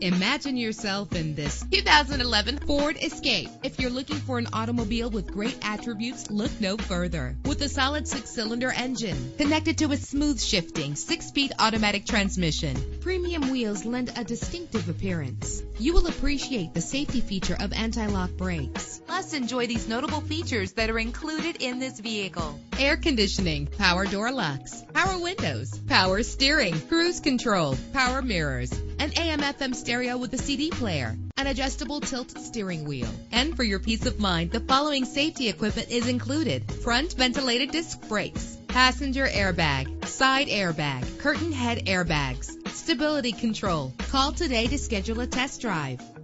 Imagine yourself in this 2011 Ford Escape. If you're looking for an automobile with great attributes, look no further. With a solid 6-cylinder engine connected to a smooth shifting 6-speed automatic transmission, premium wheels lend a distinctive appearance. You will appreciate the safety feature of anti-lock brakes. Plus, enjoy these notable features that are included in this vehicle: air conditioning, power door locks, power windows, power steering, cruise control, power mirrors, an AM/FM stereo with a CD player, an adjustable tilt steering wheel. And for your peace of mind, the following safety equipment is included: front ventilated disc brakes, passenger airbag, side airbag, curtain head airbags, stability control. Call today to schedule a test drive.